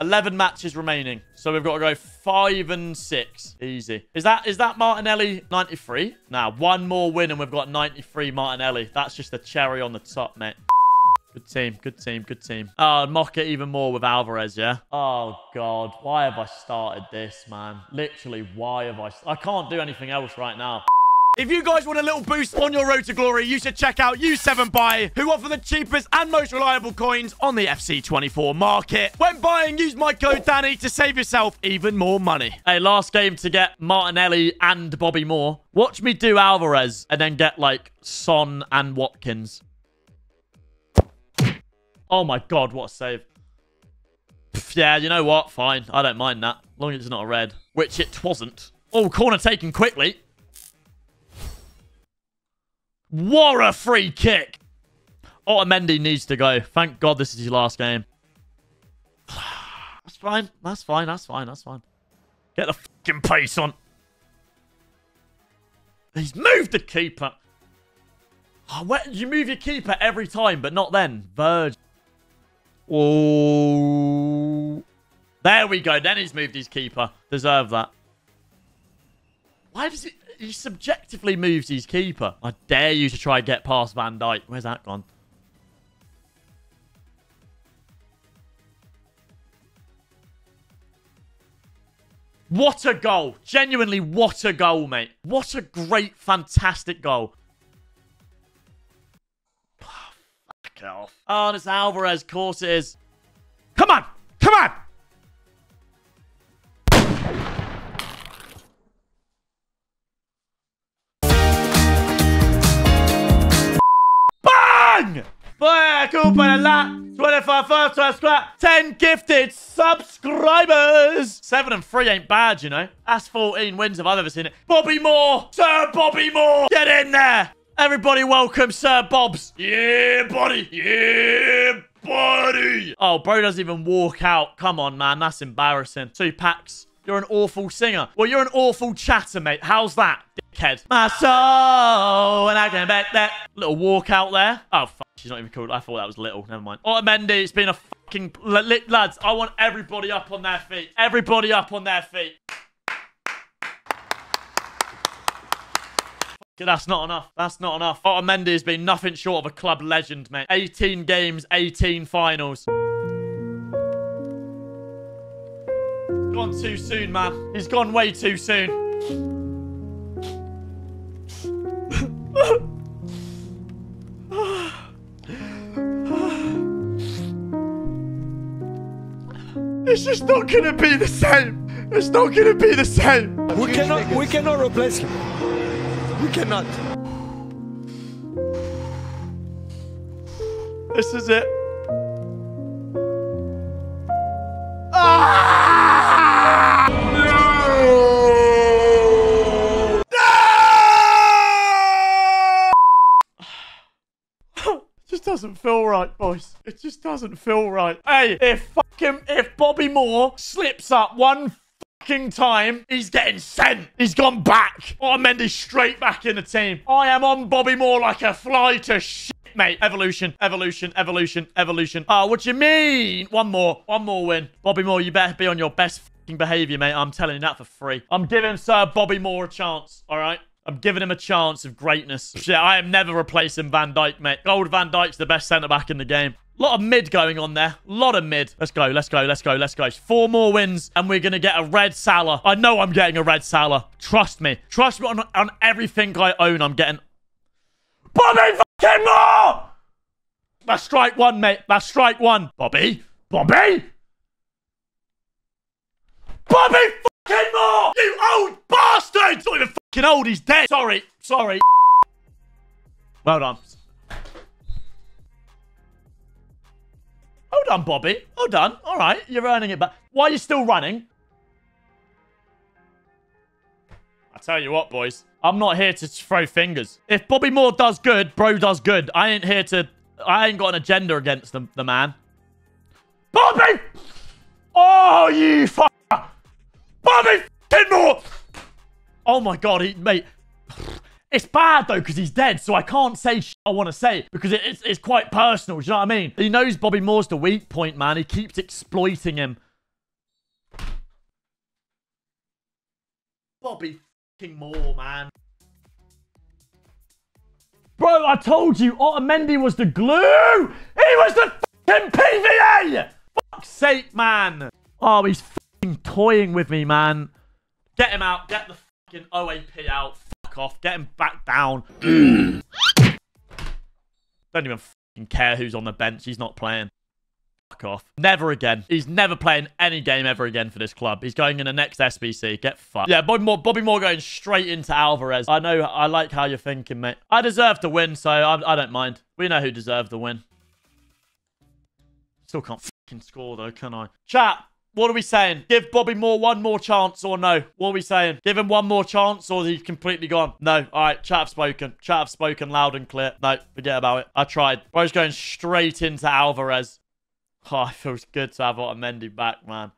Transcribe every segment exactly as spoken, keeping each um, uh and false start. eleven matches remaining. So we've got to go five and six. Easy. Is that is that Martinelli ninety-three? Nah, one more win and we've got ninety-three Martinelli. That's just the cherry on the top, mate. Good team, good team, good team. Oh, mock it even more with Alvarez, yeah? Oh, God. Why have I started this, man? Literally, why have I... I can't do anything else right now. If you guys want a little boost on your road to glory, you should check out U seven Buy, who offer the cheapest and most reliable coins on the F C twenty-four market. When buying, use my code Danny to save yourself even more money. Hey, last game to get Martinelli and Bobby Moore. Watch me do Alvarez and then get, like, Son and Watkins. Oh, my God, what a save. Pff, yeah, you know what? Fine. I don't mind that. As long as it's not a red, which it wasn't. Oh, corner taken quickly. What a free kick. Otamendi needs to go. Thank God this is his last game. That's fine. That's fine. That's fine. That's fine. Get the fucking pace on. He's moved the keeper. Oh, where, you move your keeper every time, but not then. Verge. Oh. There we go. Then he's moved his keeper. Deserve that. Why does he... He subjectively moves his keeper. I dare you to try and get past Van Dijk. Where's that gone? What a goal. Genuinely, what a goal, mate. What a great, fantastic goal. Oh, fuck off. Oh, and it's Alvarez. Of course it is. Come on. Come on. Fire coupon and that twenty-five first time scrap, ten gifted subscribers. Seven and three ain't bad, you know. That's fourteen wins if I've ever seen it. Bobby Moore, Sir Bobby Moore, get in there. Everybody welcome Sir Bobs. Yeah, buddy. Yeah, buddy. Oh, bro doesn't even walk out. Come on, man. That's embarrassing. Two packs. You're an awful singer. Well, you're an awful chatter, mate. How's that, dickhead? My soul, and I can bet that. Little walk out there. Oh, fuck. She's not even called. I thought that was little. Never mind. Otamendi, it's been a fucking... Lads, I want everybody up on their feet. Everybody up on their feet. That's not enough. That's not enough. Otamendi has been nothing short of a club legend, mate. eighteen games, eighteen finals. Gone too soon, man. He's gone way too soon. It's just not going to be the same. It's not going to be the same. We cannot, we cannot replace him. We cannot. This is it. Ah! No! No! It just doesn't feel right, boys. It just doesn't feel right. Hey, if... Him, if Bobby Moore slips up one fucking time, he's getting sent. He's gone back. Otamendi's straight back in the team. I am on Bobby Moore like a fly to shit, mate. Evolution, evolution, evolution, evolution. Oh, what do you mean? One more, one more win. Bobby Moore, you better be on your best fucking behavior, mate. I'm telling you that for free. I'm giving Sir Bobby Moore a chance, all right? I'm giving him a chance of greatness. Shit, I am never replacing Van Dijk, mate. Old Van Dijk's the best centre-back in the game. A lot of mid going on there. A lot of mid. Let's go, let's go, let's go, let's go. Four more wins, and we're going to get a red Salah. I know I'm getting a red Salah. Trust me. Trust me on, on everything I own, I'm getting... Bobby fucking Moore! That's strike one, mate. That's strike one. Bobby. Bobby! Bobby fucking Moore! You old bastard! He's not even fucking old. He's dead. Sorry. Sorry. Well done. Well done, Bobby. Well done. All right. You're earning it back. Why are you still running? I tell you what, boys. I'm not here to throw fingers. If Bobby Moore does good, bro does good. I ain't here to... I ain't got an agenda against the, the man. Bobby! Oh, you fucker! Bobby fucking Moore! Oh, my God. He, mate... It's bad, though, because he's dead, so I can't say shit I want to say because it, it's, it's quite personal. Do you know what I mean? He knows Bobby Moore's the weak point, man. He keeps exploiting him. Bobby fucking Moore, man. Bro, I told you, Otamendi was the glue. He was the fucking P V A. Fuck's sake, man. Oh, he's fucking toying with me, man. Get him out. Get the fucking O A P out. Fuck off. Get him back down. Don't even fucking care who's on the bench. He's not playing. Fuck off. Never again. He's never playing any game ever again for this club. He's going in the next S B C. Get fucked. Yeah, Bobby Moore, Bobby Moore going straight into Alvarez. I know. I like how you're thinking, mate. I deserve to win, so I, I don't mind. We know who deserved the win. Still can't fucking score, though, can I? Chat, what are we saying? Give Bobby Moore one more chance or no? What are we saying? Give him one more chance or he's completely gone? No. All right, chat have spoken. Chat have spoken loud and clear. No, forget about it. I tried. Bro's going straight into Alvarez. Oh, it feels good to have Otamendi back, man.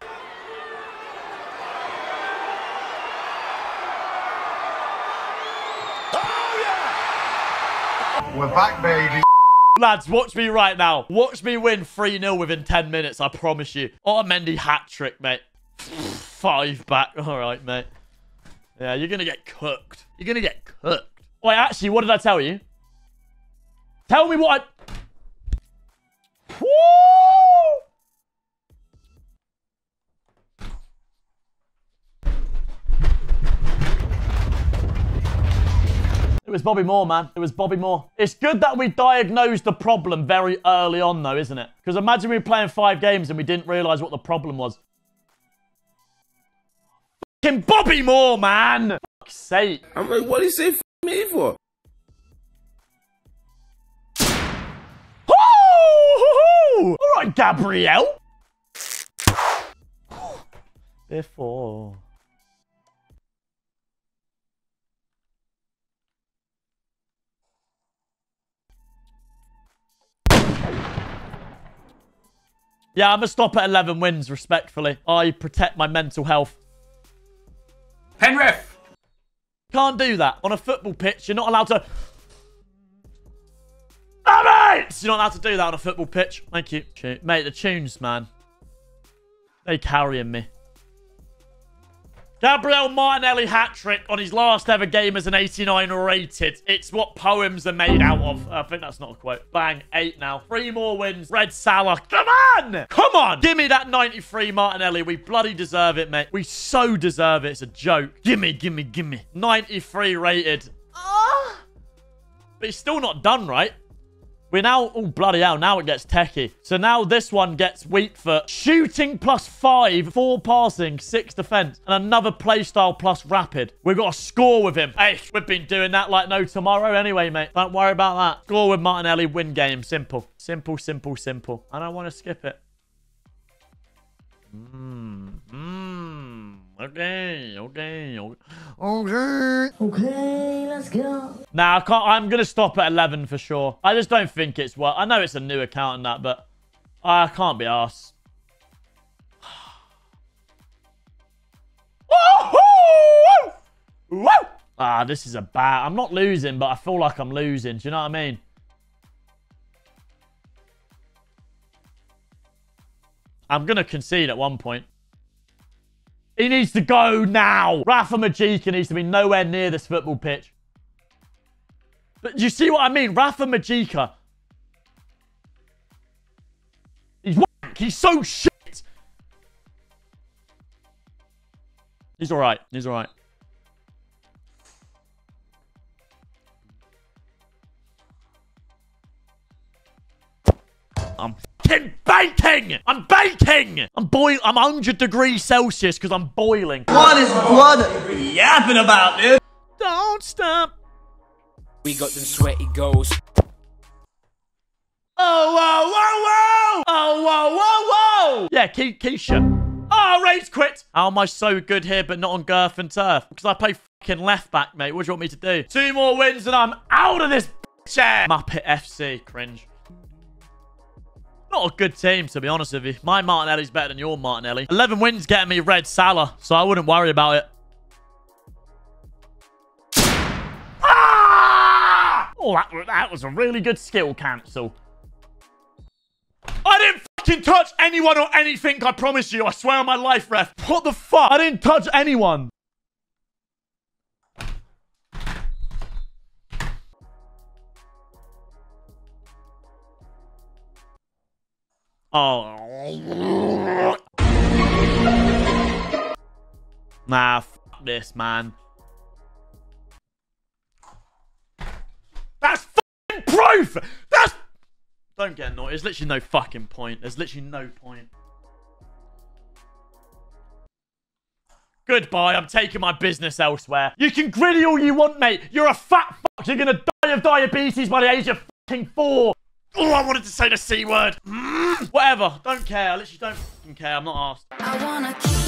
Oh, yeah! We're back, baby. Lads, watch me right now. Watch me win three nil within ten minutes, I promise you. Otamendi hat-trick, mate. Five back. All right, mate. Yeah, you're going to get cooked. You're going to get cooked. Wait, actually, what did I tell you? Tell me what I... Woo! It was Bobby Moore, man. It was Bobby Moore. It's good that we diagnosed the problem very early on, though, isn't it? Because imagine we were playing five games and we didn't realise what the problem was. Fucking Bobby Moore, man! Fuck's sake. I'm like, what do you say f*** me for? All right, Gabriel. Before. Yeah, I'm going to stop at eleven wins, respectfully. I protect my mental health. Penrith. Can't do that. On a football pitch, you're not allowed to... You're not allowed to do that on a football pitch. Thank you. Mate, the tunes, man. They carrying me. Gabriel Martinelli hat-trick on his last ever game as an eighty-nine rated. It's what poems are made out of. I think that's not a quote. Bang, eight now. Three more wins. Red Salah. Come on! Come on! Give me that ninety-three Martinelli. We bloody deserve it, mate. We so deserve it. It's a joke. Gimme, gimme, gimme. ninety-three rated. Uh, but he's still not done, right? We're now... Oh, bloody hell. Now it gets techie. So now this one gets Wheatfoot. Shooting plus five. Four passing. Six defense. And another playstyle plus rapid. We've got to score with him. Hey, we've been doing that like no tomorrow anyway, mate. Don't worry about that. Score with Martinelli. Win game. Simple. Simple, simple, simple. I don't want to skip it. Mmm. Mmm. Okay, okay, okay, okay. Okay, let's go. Nah, I can't, I'm going to stop at eleven for sure. I just don't think it's worth. I know it's a new account and that, but I can't be arsed. Woo-hoo! Woo! Ah, this is a bad. I'm not losing, but I feel like I'm losing. Do you know what I mean? I'm going to concede at one point. He needs to go now. Rafa Majika needs to be nowhere near this football pitch. But you see what I mean? Rafa Majika. He's wank. He's so shit. He's all right. He's all right. I'm fucking baking! I'm baking! I'm boil. I'm one hundred degrees Celsius because I'm boiling. What is blood yapping about, dude? Don't stop. We got them sweaty goals. Oh, whoa, whoa, whoa! Oh, whoa, whoa, whoa! Yeah, Ke Keisha. Oh, Ray's quit! How am I so good here but not on Girth and Turf? Because I play fucking left back, mate. What do you want me to do? Two more wins and I'm out of this chair. Muppet F C. Cringe. Not a good team, to be honest with you. My Martinelli's better than your Martinelli. eleven wins getting me Red Salah, so I wouldn't worry about it. Ah! Oh, that, that was a really good skill cancel. I didn't fucking touch anyone or anything, I promise you. I swear on my life, ref. What the fuck? I didn't touch anyone. Oh. Nah, f this, man. That's fucking proof! That's... Don't get annoyed. There's literally no fucking point. There's literally no point. Goodbye, I'm taking my business elsewhere. You can gritty all you want, mate. You're a fat fuck. You're gonna die of diabetes by the age of fucking four. Oh, I wanted to say the C word. Mm. Whatever. Don't care. I literally don't fucking care. I'm not arsed. I wanna keep